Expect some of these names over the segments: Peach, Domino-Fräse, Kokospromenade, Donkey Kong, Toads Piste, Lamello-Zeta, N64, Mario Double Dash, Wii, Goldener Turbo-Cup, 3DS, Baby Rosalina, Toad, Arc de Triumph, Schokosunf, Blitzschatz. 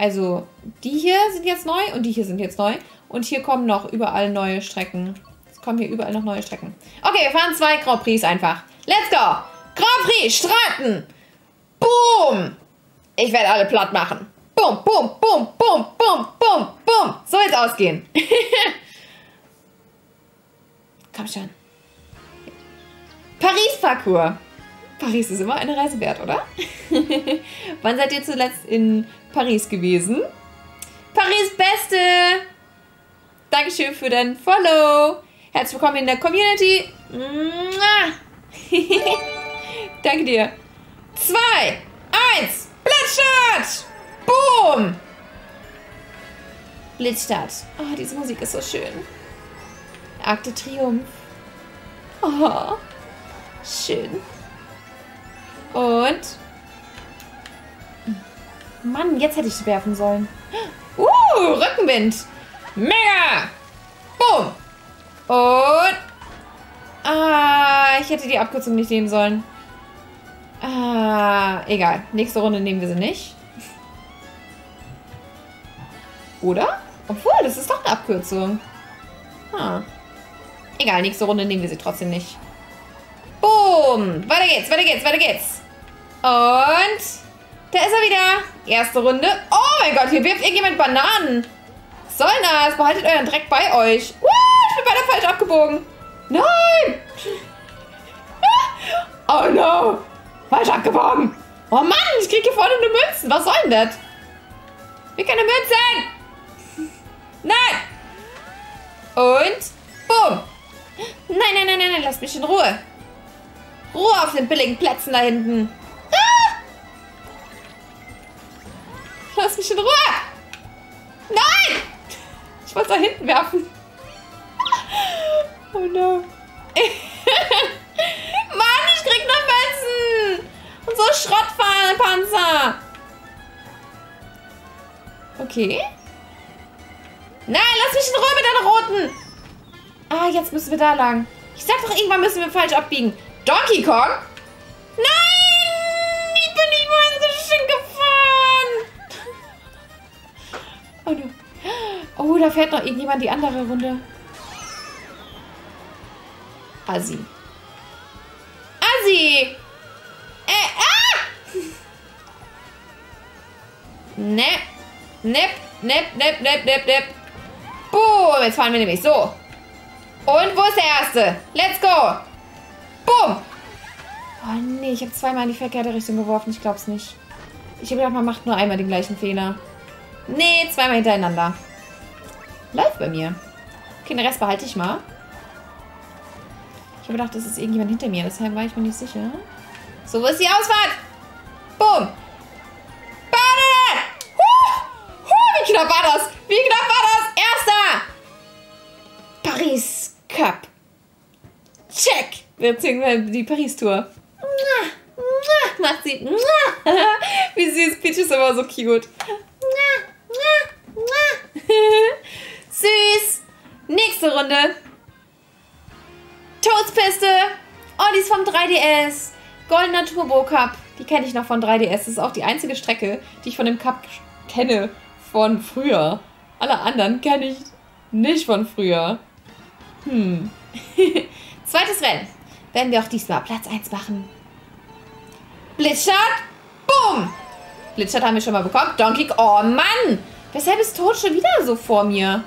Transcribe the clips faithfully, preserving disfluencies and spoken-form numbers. Also die hier sind jetzt neu und die hier sind jetzt neu. Und hier kommen noch überall neue Strecken. Es kommen hier überall noch neue Strecken. Okay, wir fahren zwei Grand Prix einfach. Let's go! Grand Prix, Straßen! Boom! Ich werde alle platt machen. Boom, boom, boom, boom, boom, boom, boom. So jetzt ausgehen. Komm schon. Paris-Parcours. Paris ist immer eine Reise wert, oder? Wann seid ihr zuletzt in Paris gewesen? Paris Beste! Dankeschön für dein Follow. Herzlich willkommen in der Community. Danke dir. zwei, eins, Blitzschatz! Boom! Blitzschatz. Oh, diese Musik ist so schön. Arc de Triumph. Oh, schön. Und... Mann, jetzt hätte ich werfen sollen. Uh, Rückenwind. Mega! Boom! Und... Ah, ich hätte die Abkürzung nicht nehmen sollen. Ah, egal. Nächste Runde nehmen wir sie nicht. Oder? Obwohl, das ist doch eine Abkürzung. Ah. Egal, nächste Runde nehmen wir sie trotzdem nicht. Boom! Weiter geht's, weiter geht's, weiter geht's. Und... Da ist er wieder. Erste Runde. Oh mein Gott, hier wirft irgendjemand Bananen. Was soll das? Behaltet euren Dreck bei euch. Uh, ich bin beinahe falsch abgebogen. Nein! Oh no! Falsch abgebogen. Oh Mann, ich krieg hier vorne eine Münze. Was soll denn das? Wir können Münzen. Nein! Und boom! Nein, nein, nein, nein, nein, lasst mich in Ruhe. Ruhe auf den billigen Plätzen da hinten. Lass mich in Ruhe! Nein! Ich wollte es da hinten werfen. Oh no. Mann, ich krieg nur Münzen! Und so Schrottpanzer! Okay. Nein, lass mich in Ruhe mit deiner roten! Ah, jetzt müssen wir da lang. Ich sag doch, irgendwann müssen wir falsch abbiegen. Donkey Kong? Nein! Ich bin nicht mal so schön gefahren! Oh, no. Oh, da fährt noch irgendjemand die andere Runde. Assi. Assi! Äh, ah! Ne. Nepp, nepp, nepp, nepp, nepp, nepp. Boom, jetzt fahren wir nämlich so. Und wo ist der Erste? Let's go! Boom! Oh, nee, ich habe zweimal in die verkehrte Richtung geworfen. Ich glaub's nicht. Ich habe gedacht, man macht nur einmal den gleichen Fehler. Nee, zweimal hintereinander. Läuft bei mir. Okay, den Rest behalte ich mal. Ich habe gedacht, das ist irgendjemand hinter mir. Deshalb war ich mir nicht sicher. So, wo ist die Ausfahrt? Boom. Banane! Huh! Huh! Wie knapp war das? Wie knapp war das? Erster! Paris Cup. Check! Wir ziehen die Paris-Tour. Macht sie. Wie süß. Peach ist immer so cute. Süß. Nächste Runde. Toads Piste. Oh, die ist vom drei D S. Goldener Turbo-Cup. Die kenne ich noch von drei D S. Das ist auch die einzige Strecke, die ich von dem Cup kenne von früher. Alle anderen kenne ich nicht von früher. Hm. Zweites Rennen. Werden wir auch diesmal Platz eins machen. Blitzschatz. Boom. Blitzschatz haben wir schon mal bekommen. Donkey Kong. Oh Mann. Weshalb ist Toad schon wieder so vor mir?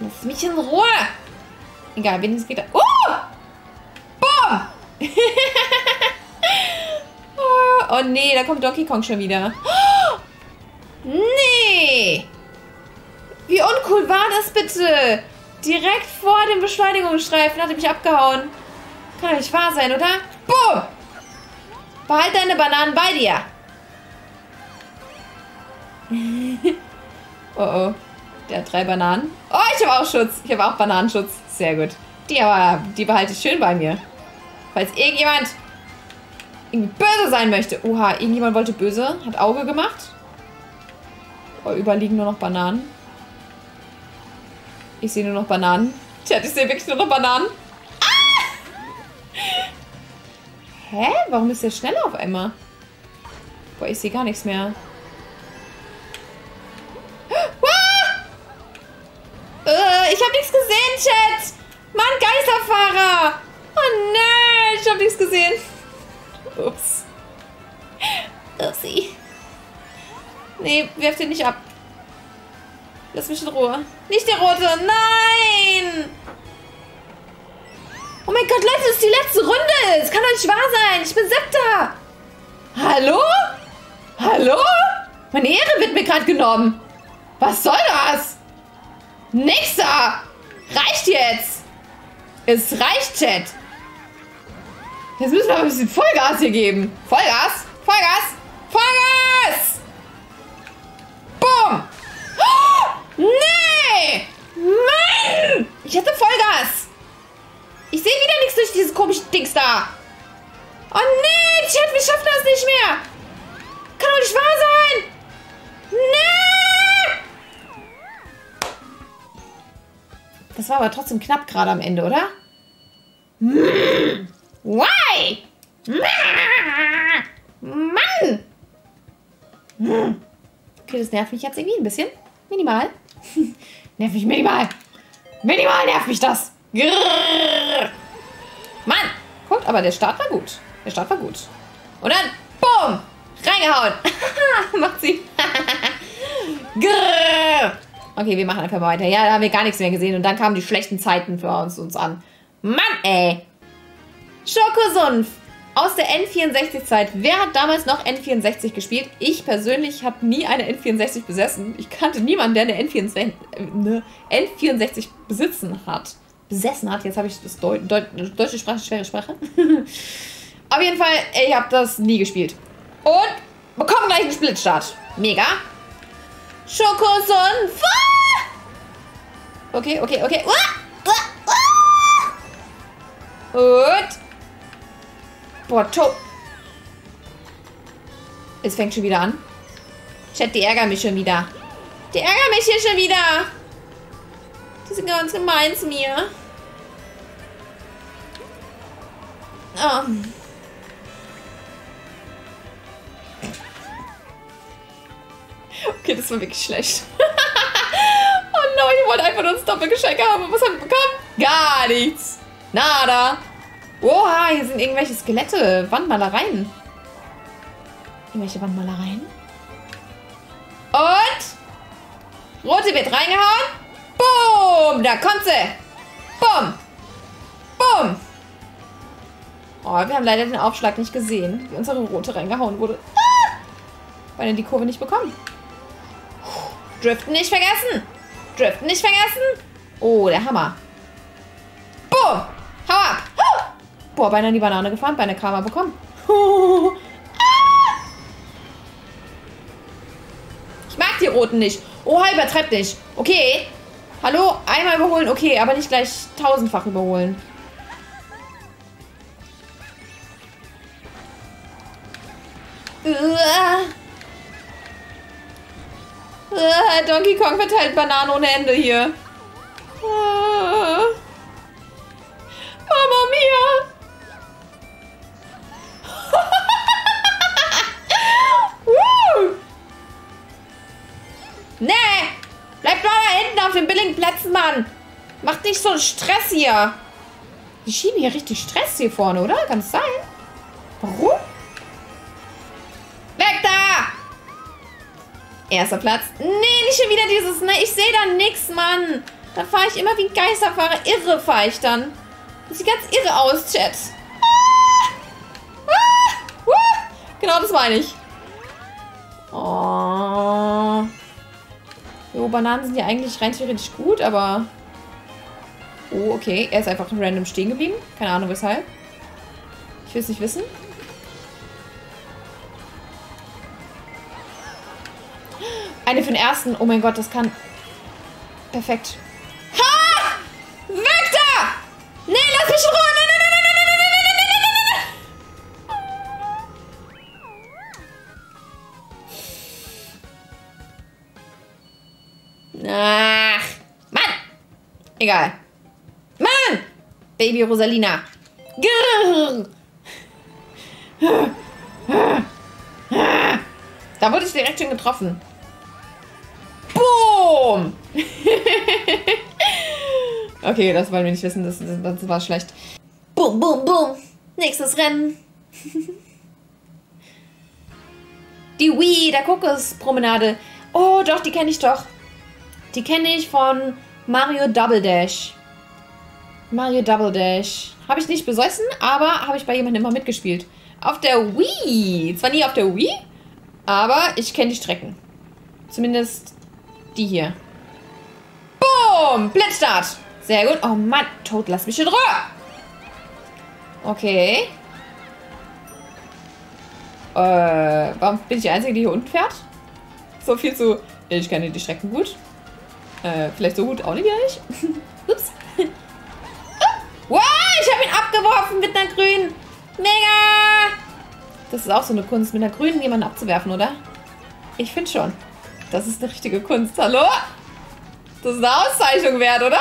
Lass mich in Ruhe. Egal, wenigstens geht er. Oh! Boom! oh, oh nee, da kommt Donkey Kong schon wieder. Oh, nee! Wie uncool war das bitte? Direkt vor dem Beschleunigungsstreifen hat er mich abgehauen. Kann doch nicht wahr sein, oder? Boom! Behalte deine Bananen bei dir. oh oh. Der hat drei Bananen. Oh, ich habe auch Schutz. Ich habe auch Bananenschutz. Sehr gut. Die, aber, die behalte ich schön bei mir. Falls irgendjemand böse sein möchte. Oha, irgendjemand wollte böse. Hat Auge gemacht. Oh, überliegen nur noch Bananen. Ich sehe nur noch Bananen. Tja, ich sehe wirklich nur noch Bananen. Ah! Hä? Warum ist der schneller auf einmal? Boah, ich sehe gar nichts mehr. Nee, werft den nicht ab. Lass mich in Ruhe. Nicht der rote. Nein! Oh mein Gott, Leute, das ist die letzte Runde. Es kann doch nicht wahr sein. Ich bin Siebter. Hallo? Hallo? Meine Ehre wird mir gerade genommen. Was soll das? Nächster. Reicht jetzt. Es reicht, Chat. Jetzt müssen wir aber ein bisschen Vollgas hier geben. Vollgas. Vollgas. Vollgas. Boom. Oh, nee. Mann. Ich hatte Vollgas. Ich sehe wieder nichts durch dieses komische Dings da. Oh nee, Chat, wir schaffen das nicht mehr. Kann doch nicht wahr sein. Nee. Das war aber trotzdem knapp gerade am Ende, oder? Why? Mann. Okay, das nervt mich jetzt irgendwie ein bisschen. Minimal. Nervt mich minimal. Minimal nervt mich das. Grrr. Mann! Guckt, aber der Start war gut. Der Start war gut. Und dann, boom! Reingehauen! Macht sie. Grrr. Okay, wir machen einfach mal weiter. Ja, da haben wir gar nichts mehr gesehen. Und dann kamen die schlechten Zeiten für uns, uns an. Mann, ey! Schokosunf! Aus der N vierundsechzig-Zeit. Wer hat damals noch N vierundsechzig gespielt? Ich persönlich habe nie eine N vierundsechzig besessen. Ich kannte niemanden, der eine N vierundsechzig, eine N vierundsechzig besitzen hat. besessen hat. Jetzt habe ich das Deu Deu deutsche Sprache, schwere Sprache. Auf jeden Fall, ich habe das nie gespielt. Und bekommen gleich einen Splitstart. Mega. Schokosunf. Okay, okay, okay. Und. Boah, Toad. Es fängt schon wieder an. Chat, die ärgern mich schon wieder. Die ärgern mich hier schon wieder. Die sind ganz gemein zu mir. Oh. Okay, das war wirklich schlecht. Oh no, ich wollte einfach nur das Doppelgeschenk haben. Was haben wir bekommen? Gar nichts. Nada. Oha, hier sind irgendwelche Skelette. Wandmalereien. Irgendwelche Wandmalereien. Und? Rote wird reingehauen. Boom, da kommt sie. Boom. Boom. Oh, wir haben leider den Aufschlag nicht gesehen, wie unsere rote reingehauen wurde. Ah! Weil wir die Kurve nicht bekommen. Driften nicht vergessen. Driften nicht vergessen. Oh, der Hammer. Boom. Hau ab. Ah! Boah, beinahe in die Banane gefahren, beinahe Karma bekommen. Ah! Ich mag die roten nicht. Oh, übertreib nicht. Okay. Hallo, einmal überholen, okay, aber nicht gleich tausendfach überholen. Uah. Uah, Donkey Kong verteilt Bananen ohne Ende hier. Uah. Mama mia! uh. Nee! Bleib doch da hinten auf den billigen Plätzen, Mann. Macht nicht so einen Stress hier. Die schieben hier richtig Stress hier vorne, oder? Kann es sein? Warum? Weg da! Erster Platz. Nee, nicht schon wieder dieses... Ne, ich sehe da nichts, Mann. Da fahre ich immer wie ein Geisterfahrer. Irre fahre ich dann. Das sieht ganz irre aus, Chat. Ah! Ah! Ah! Genau, das meine ich. Oh... Jo, Bananen sind ja eigentlich rein theoretisch gut, aber... Oh, okay. Er ist einfach random stehen geblieben. Keine Ahnung, weshalb. Ich will es nicht wissen. Eine für den ersten. Oh mein Gott, das kann... Perfekt. Ha! Weg da! Nee, lass mich in Ruhe! Nein, nein, nein, nein, nein, nein, nein, nein, nein, nein, nein! Ach, Mann! Egal. Mann! Baby Rosalina. Grrr. Da wurde ich direkt schon getroffen. Boom! Okay, das wollen wir nicht wissen. Das, das, das war schlecht. Boom, boom, boom. Nächstes Rennen. Die Wii, der Kokospromenade. Oh, doch, die kenne ich doch. Die kenne ich von Mario Double Dash. Mario Double Dash. Habe ich nicht besessen, aber habe ich bei jemandem immer mitgespielt. Auf der Wii. Zwar nie auf der Wii, aber ich kenne die Strecken. Zumindest die hier. Boom! Blitzstart. Sehr gut. Oh Mann, Toad, lass mich in Ruhe. Okay. Äh, warum bin ich die Einzige, die hier unten fährt? So viel zu... Ich kenne die Strecken gut. Äh, vielleicht so gut auch nicht gleich. Ups. Wow, ich habe ihn abgeworfen mit einer grünen. Mega! Das ist auch so eine Kunst, mit einer grünen jemanden abzuwerfen, oder? Ich finde schon. Das ist eine richtige Kunst. Hallo? Das ist eine Auszeichnung wert, oder?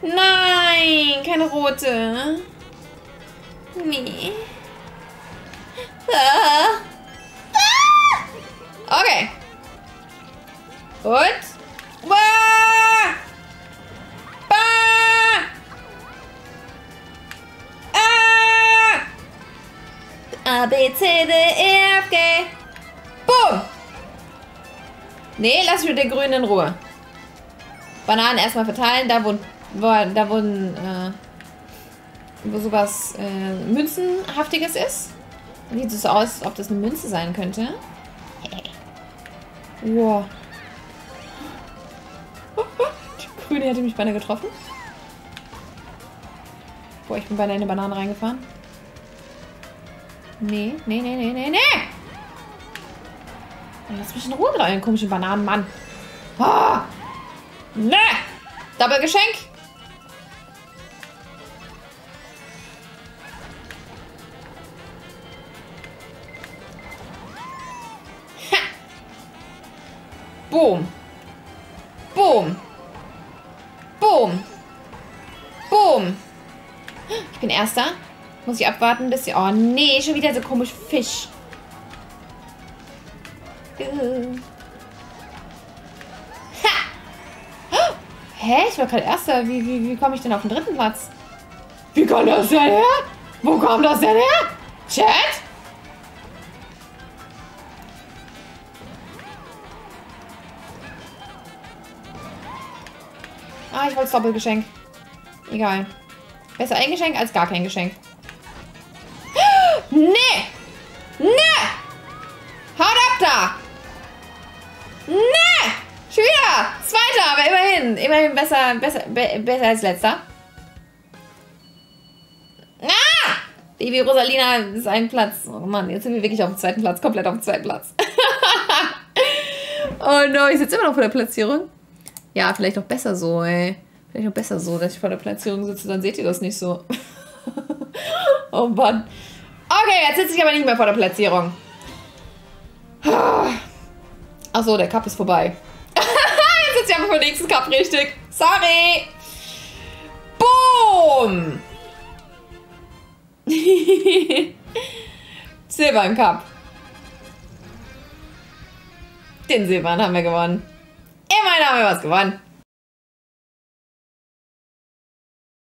Nein, keine rote. Nee. Ah. Ah. Okay. Und? Wow! A, B, C, D, E, F, G. Boom! Nee, lass mich mit den Grünen in Ruhe. Bananen erstmal verteilen. Da wurden, da wurden äh, wo sowas äh, Münzenhaftiges ist. Sieht es so aus, als ob das eine Münze sein könnte. Wow. Die Grüne hätte mich beinahe getroffen. Boah, ich bin beinahe in eine Banane reingefahren. Nee, nee, nee, nee, nee, nee. Lass mich in Ruhe mit euren komischen Bananenmann. Oh. Nee. Doppelgeschenk. Ha. Boom. Boom. Boom. Boom. Ich bin Erster. Muss ich abwarten, bis sie... Oh, nee, schon wieder so komisch Fisch. Uh. Ha! Oh, hä? Ich war gerade Erster. Wie, wie, wie komme ich denn auf den dritten Platz? Wie kommt das denn her? Wo kommt das denn her? Chat? Ah, ich wollte das Doppelgeschenk. Egal. Besser ein Geschenk als gar kein Geschenk. Nee! Nee! Haut ab da! Nee! Schon wieder! Zweiter, aber immerhin. Immerhin besser, besser, be besser als letzter. Ah! Baby Rosalina ist ein Platz. Oh Mann, jetzt sind wir wirklich auf dem zweiten Platz. Komplett auf dem zweiten Platz. Oh no, ich sitze immer noch vor der Platzierung. Ja, vielleicht noch besser so, ey. Vielleicht noch besser so, dass ich vor der Platzierung sitze. Dann seht ihr das nicht so. Oh Mann. Okay, jetzt sitze ich aber nicht mehr vor der Platzierung. Achso, der Cup ist vorbei. Jetzt sitze ich aber vor dem nächsten Cup richtig. Sorry. Boom. Silber im Cup. Den Silbern haben wir gewonnen. Immerhin haben wir was gewonnen.